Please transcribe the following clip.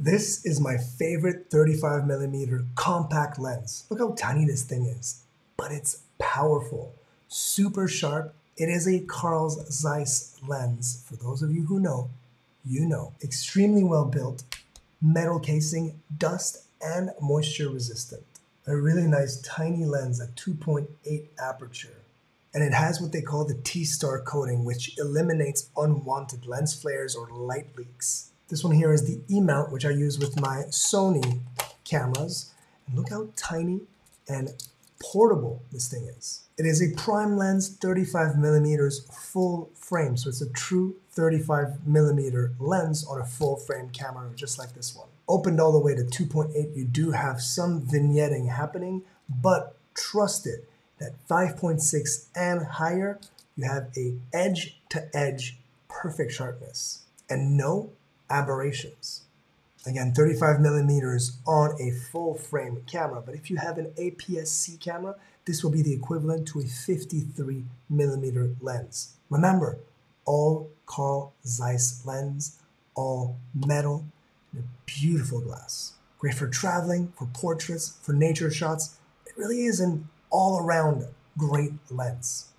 This is my favorite 35mm compact lens. Look how tiny this thing is, but it's powerful, super sharp. It is a Carl Zeiss lens. For those of you who know, you know. Extremely well built, metal casing, dust and moisture resistant. A really nice tiny lens at 2.8 aperture. And it has what they call the T-Star coating, which eliminates unwanted lens flares or light leaks. This one here is the E-mount, which I use with my Sony cameras. And look how tiny and portable this thing is. It is a prime lens, 35mm full frame. So it's a true 35mm lens on a full frame camera, just like this one. Opened all the way to 2.8, you do have some vignetting happening, but trust it, that 5.6 and higher, you have a edge to edge perfect sharpness and no aberrations. Again, 35mm on a full frame camera, but if you have an APS-C camera, this will be the equivalent to a 53mm lens. Remember, all Carl Zeiss lens, all metal, and a beautiful glass. Great for traveling, for portraits, for nature shots. It really is an all-around great lens.